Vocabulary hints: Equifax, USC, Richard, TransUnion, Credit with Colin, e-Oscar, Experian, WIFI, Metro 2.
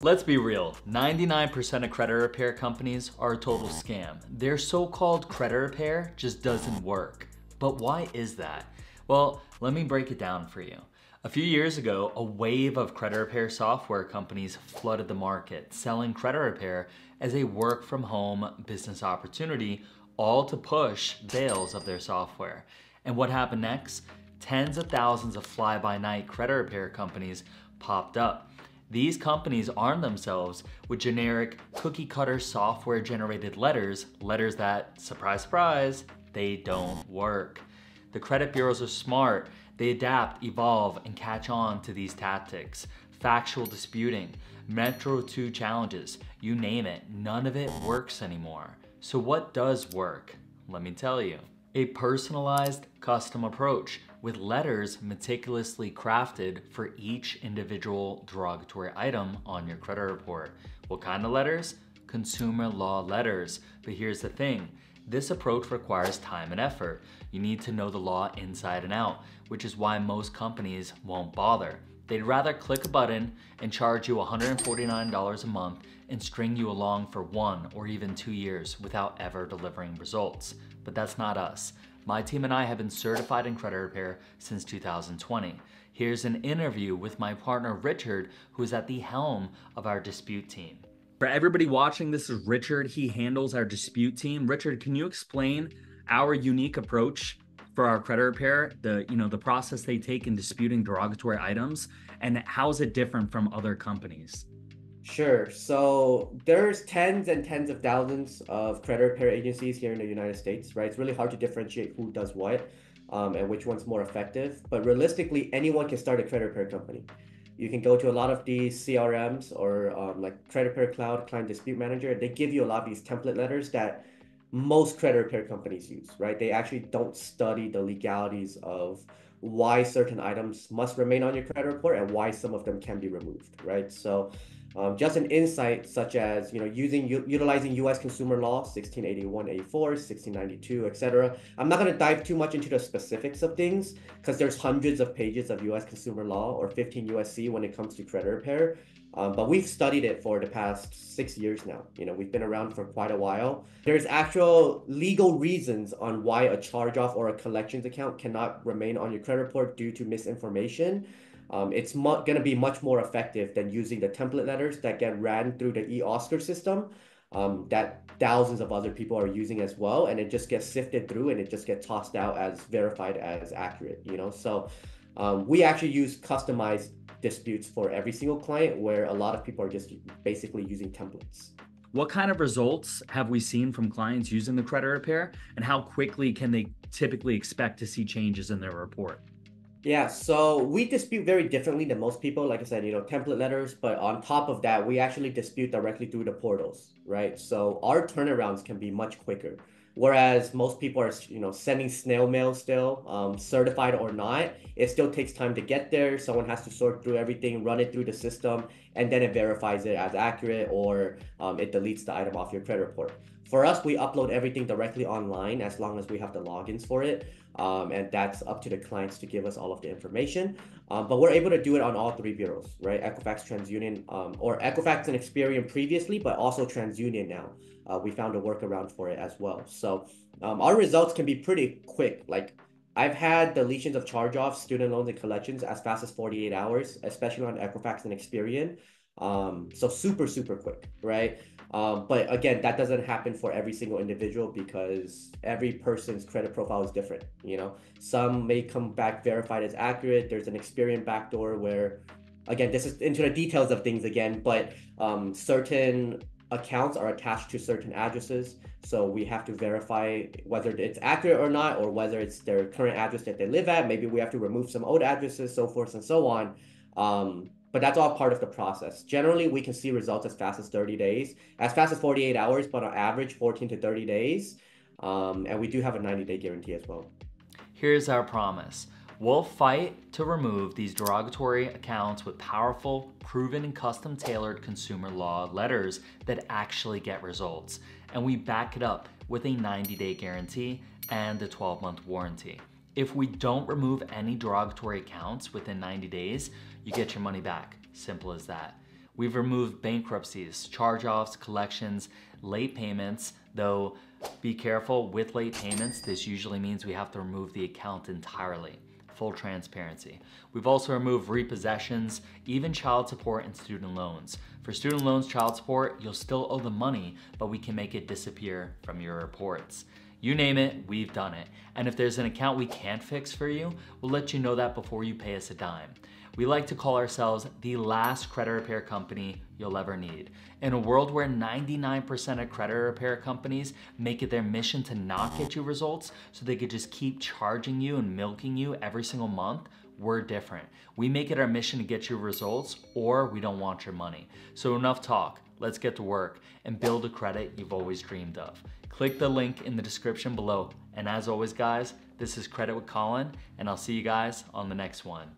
Let's be real, 99% of credit repair companies are a total scam. Their so-called credit repair just doesn't work. But why is that? Well, let me break it down for you. A few years ago, a wave of credit repair software companies flooded the market, selling credit repair as a work-from-home business opportunity, all to push sales of their software. And what happened next? Tens of thousands of fly-by-night credit repair companies popped up. These companies arm themselves with generic cookie-cutter software-generated letters that, surprise, surprise, they don't work. The credit bureaus are smart. They adapt, evolve, and catch on to these tactics. Factual disputing, Metro 2 challenges, you name it, none of it works anymore. So what does work? Let me tell you. A personalized custom approach with letters meticulously crafted for each individual derogatory item on your credit report. What kind of letters? Consumer law letters. But here's the thing, this approach requires time and effort. You need to know the law inside and out, which is why most companies won't bother. They'd rather click a button and charge you $149 a month and string you along for 1 or even 2 years without ever delivering results. But that's not us. My team and I have been certified in credit repair since 2020. Here's an interview with my partner, Richard, who's at the helm of our dispute team. For everybody watching, this is Richard. He handles our dispute team. Richard, can you explain our unique approach for our credit repair, the process they take in disputing derogatory items, and how is it different from other companies? Sure. So there's tens and tens of thousands of credit repair agencies here in the United States, right? It's really hard to differentiate who does what and which one's more effective. But realistically, anyone can start a credit repair company. You can go to a lot of these CRMs or like Credit Repair Cloud, Client Dispute Manager. They give you a lot of these template letters that most credit repair companies use, right? They actually don't study the legalities of why certain items must remain on your credit report and why some of them can be removed, right? So just an insight such as, utilizing U.S. consumer law, 1681, 84, 1692, etc. I'm not going to dive too much into the specifics of things because there's hundreds of pages of U.S. consumer law or 15 USC when it comes to credit repair. But we've studied it for the past 6 years now. We've been around for quite a while. There's actual legal reasons on why a charge-off or a collections account cannot remain on your credit report due to misinformation. It's going to be much more effective than using the template letters that get ran through the e-Oscar system that thousands of other people are using as well. And it just gets sifted through and it just gets tossed out as verified as accurate, So we actually use customized disputes for every single client where a lot of people are just basically using templates. What kind of results have we seen from clients using the credit repair and how quickly can they typically expect to see changes in their report? Yeah, so we dispute very differently than most people. Like I said, template letters, but on top of that, we actually dispute directly through the portals, right? So our turnarounds can be much quicker. Whereas most people are, sending snail mail still, certified or not, it still takes time to get there. Someone has to sort through everything, run it through the system, and then it verifies it as accurate or it deletes the item off your credit report. For us, we upload everything directly online as long as we have the logins for it. And that's up to the clients to give us all of the information. But we're able to do it on all three bureaus, right? Equifax, TransUnion, or Equifax and Experian previously, but also TransUnion now. We found a workaround for it as well. So our results can be pretty quick. Like I've had deletions of charge-offs, student loans, and collections as fast as 48 hours, especially on Equifax and Experian. So super, super quick, right? But again, that doesn't happen for every single individual because every person's credit profile is different. Some may come back verified as accurate. There's an Experian backdoor where, again, this is into the details of things again, but certain accounts are attached to certain addresses. So we have to verify whether it's accurate or not, or whether it's their current address that they live at. Maybe we have to remove some old addresses, so forth and so on. But that's all part of the process. Generally, we can see results as fast as 30 days, as fast as 48 hours, but on average 14 to 30 days. And we do have a 90-day guarantee as well. Here's our promise. We'll fight to remove these derogatory accounts with powerful, proven, and custom-tailored consumer law letters that actually get results. And we back it up with a 90-day guarantee and a 12-month warranty. If we don't remove any derogatory accounts within 90 days, you get your money back. Simple as that. We've removed bankruptcies, charge-offs, collections, late payments, though be careful with late payments. This usually means we have to remove the account entirely. Full transparency. We've also removed repossessions, even child support and student loans. For student loans, child support, you'll still owe the money, but we can make it disappear from your reports. You name it, we've done it. And if there's an account we can't fix for you, we'll let you know that before you pay us a dime. We like to call ourselves the last credit repair company you'll ever need. In a world where 99% of credit repair companies make it their mission to not get you results so they could just keep charging you and milking you every single month, we're different. We make it our mission to get you results or we don't want your money. So enough talk, let's get to work and build a credit you've always dreamed of. Click the link in the description below. And as always guys, this is Credit with Colin and I'll see you guys on the next one.